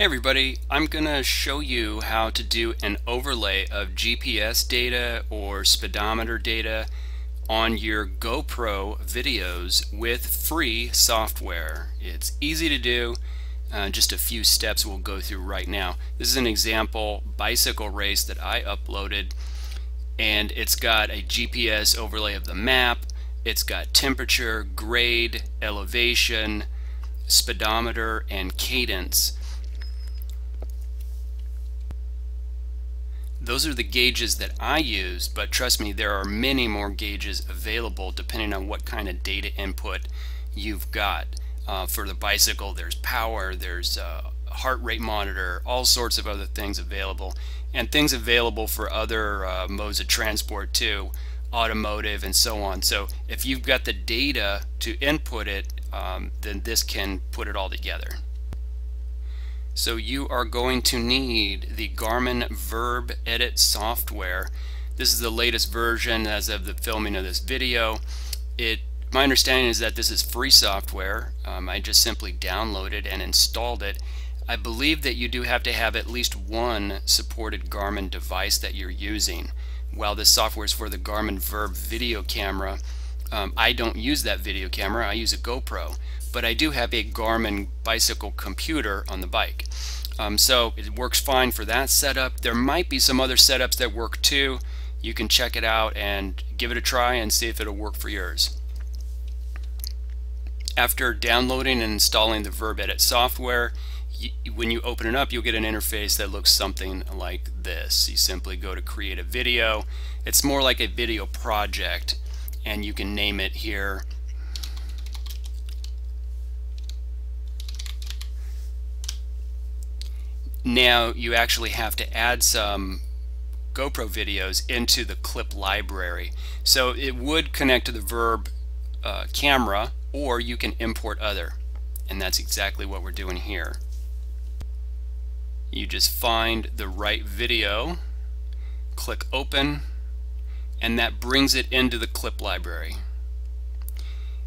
Hey everybody, I'm gonna show you how to do an overlay of GPS data or speedometer data on your GoPro videos with free software. It's easy to do, just a few steps we'll go through right now. This is an example bicycle race that I uploaded, and it's got a GPS overlay of the map, it's got temperature, grade, elevation, speedometer, and cadence. Those are the gauges that I use, but trust me, there are many more gauges available depending on what kind of data input you've got. For the bicycle, there's power, there's a heart rate monitor, all sorts of other things available, and things available for other modes of transport too, automotive and so on. So if you've got the data to input it, then this can put it all together. So you are going to need the Garmin VIRB Edit software. This is the latest version as of the filming of this video. My understanding is that this is free software. I just simply downloaded and installed it. I believe that you do have to have at least one supported Garmin device that you're using. While this software is for the Garmin VIRB video camera, I don't use that video camera, I use a GoPro. But I do have a Garmin bicycle computer on the bike. So it works fine for that setup. There might be some other setups that work too. You can check it out and give it a try and see if it'll work for yours. After downloading and installing the VIRB Edit software, when you open it up, you'll get an interface that looks something like this. You simply go to create a video. It's more like a video project, and you can name it here. Now you actually have to add some GoPro videos into the clip library. So it would connect to the VIRB camera, or you can import other. And that's exactly what we're doing here. You just find the right video, click open, and that brings it into the clip library.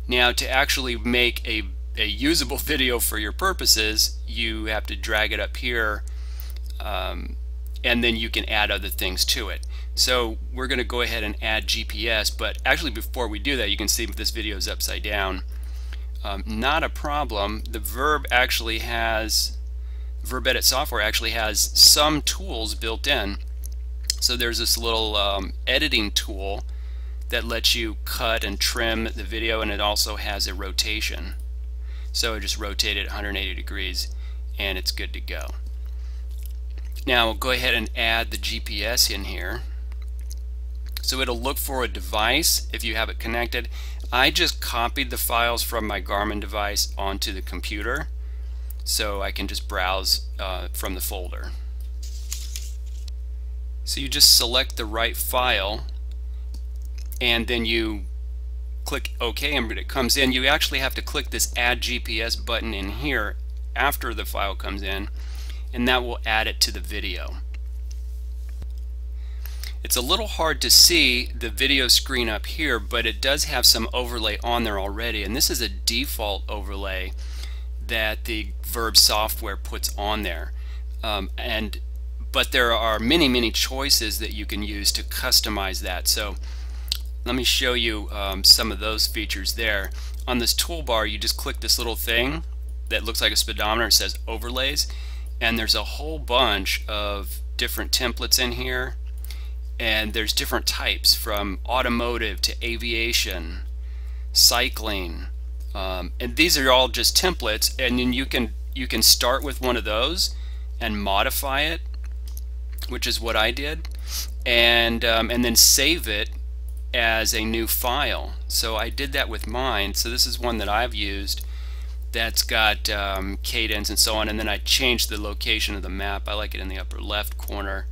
Now to actually make a usable video for your purposes, you have to drag it up here, and then you can add other things to it. So we're going to go ahead and add GPS, but actually before we do that, you can see this video is upside down. Not a problem. The VIRB Edit software actually has some tools built in. So there's this little editing tool that lets you cut and trim the video, and it also has a rotation. So I just rotate it 180 degrees and it's good to go. Now we'll go ahead and add the GPS in here. So it'll look for a device if you have it connected. I just copied the files from my Garmin device onto the computer, so I can just browse from the folder. So you just select the right file and then you click OK, and when it comes in, you actually have to click this Add GPS button in here after the file comes in, and that will add it to the video. It's a little hard to see the video screen up here, but it does have some overlay on there already, and this is a default overlay that the VIRB software puts on there. But there are many, many choices that you can use to customize that. So let me show you some of those features there. On this toolbar, you just click this little thing that looks like a speedometer. It says overlays, and there's a whole bunch of different templates in here, and there's different types from automotive to aviation, cycling, and these are all just templates, and then you can start with one of those and modify it, which is what I did, and then save it as a new file. So I did that with mine. So this is one that I've used that's got cadence and so on, and then I changed the location of the map. I like it in the upper left corner.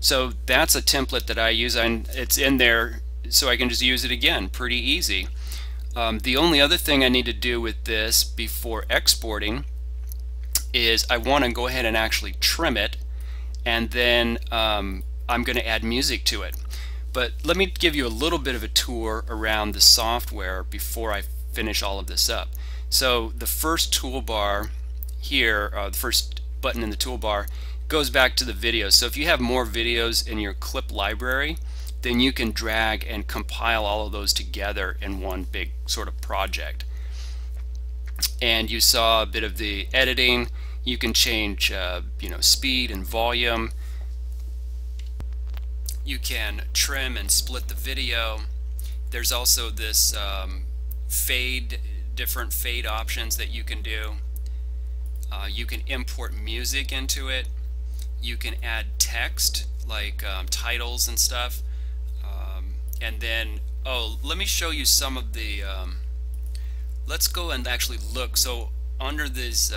So that's a template that I use, and it's in there so I can just use it again. Pretty easy. The only other thing I need to do with this before exporting is I want to go ahead and actually trim it, and then I'm going to add music to it. But let me give you a little bit of a tour around the software before I finish all of this up. So the first toolbar here, the first button in the toolbar, goes back to the video. So if you have more videos in your clip library, then you can drag and compile all of those together in one big sort of project. And you saw a bit of the editing. You can change speed and volume. You can trim and split the video. There's also this different fade options that you can do. You can import music into it. You can add text like titles and stuff. And then, oh, let me show you some of the, let's go and actually look. So under this,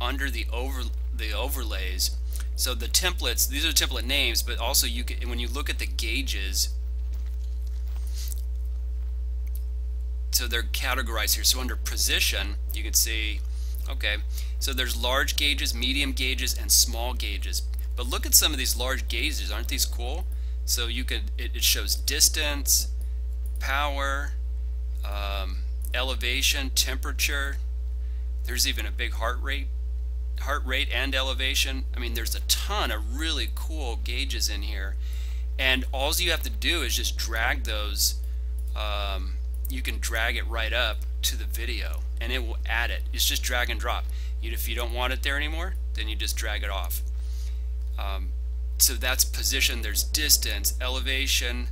under the overlays, so the templates, these are template names, but also you can, when you look at the gauges, so they're categorized here. So under position, you can see, okay, so there's large gauges, medium gauges, and small gauges. But look at some of these large gauges, aren't these cool? So you could, it shows distance, power, elevation, temperature. There's even a big heart rate and elevation. I mean, there's a ton of really cool gauges in here, and all you have to do is just drag those. You can drag it right up to the video, and it will add it. It's just drag and drop. If you don't want it there anymore, then you just drag it off. So that's position, there's distance, elevation,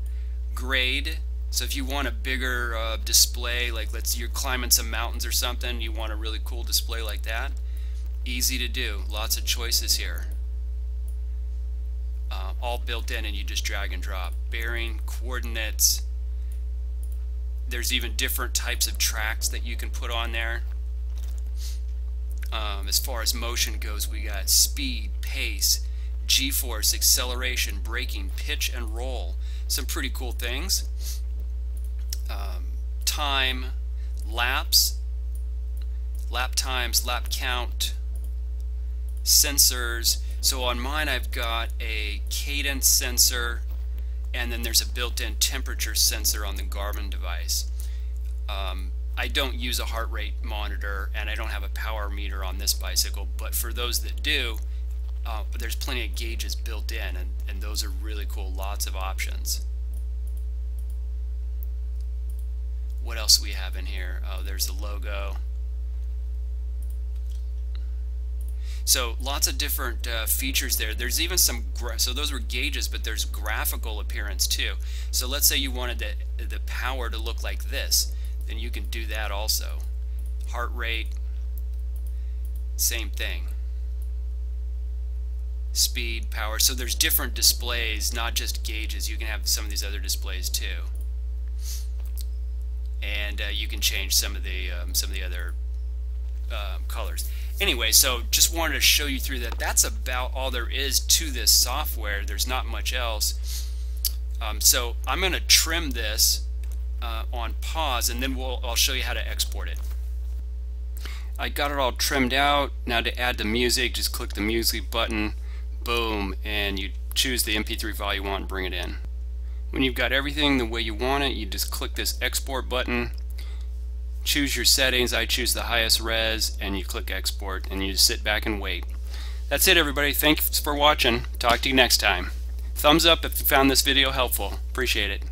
grade. So if you want a bigger display, like you're climbing some mountains or something, you want a really cool display like that. Easy to do, lots of choices here. All built in, and you just drag and drop. Bearing, coordinates. There's even different types of tracks that you can put on there. As far as motion goes, we got speed, pace, G-force, acceleration, braking, pitch, and roll. Some pretty cool things. Time, laps, lap times, lap count, sensors. So on mine I've got a cadence sensor, and then there's a built-in temperature sensor on the Garmin device. I don't use a heart rate monitor, and I don't have a power meter on this bicycle, but for those that do, there's plenty of gauges built in, and those are really cool, lots of options. What else we have in here? Oh, there's the logo. So lots of different features there. There's even some, so those were gauges, but there's graphical appearance too. So let's say you wanted the power to look like this, then you can do that also. Heart rate, same thing. Speed, power, so there's different displays, not just gauges. You can have some of these other displays too, and you can change some of the other colors. Anyway, so just wanted to show you through that. That's about all there is to this software. There's not much else. So I'm going to trim this on pause, and then I'll show you how to export it. I got it all trimmed out. Now to add the music, just click the music button. Boom, and you choose the MP3 file you want and bring it in. When you've got everything the way you want it, you just click this export button, choose your settings. I choose the highest res, and you click export, and you just sit back and wait. That's it, everybody. Thanks for watching. Talk to you next time. Thumbs up if you found this video helpful. Appreciate it.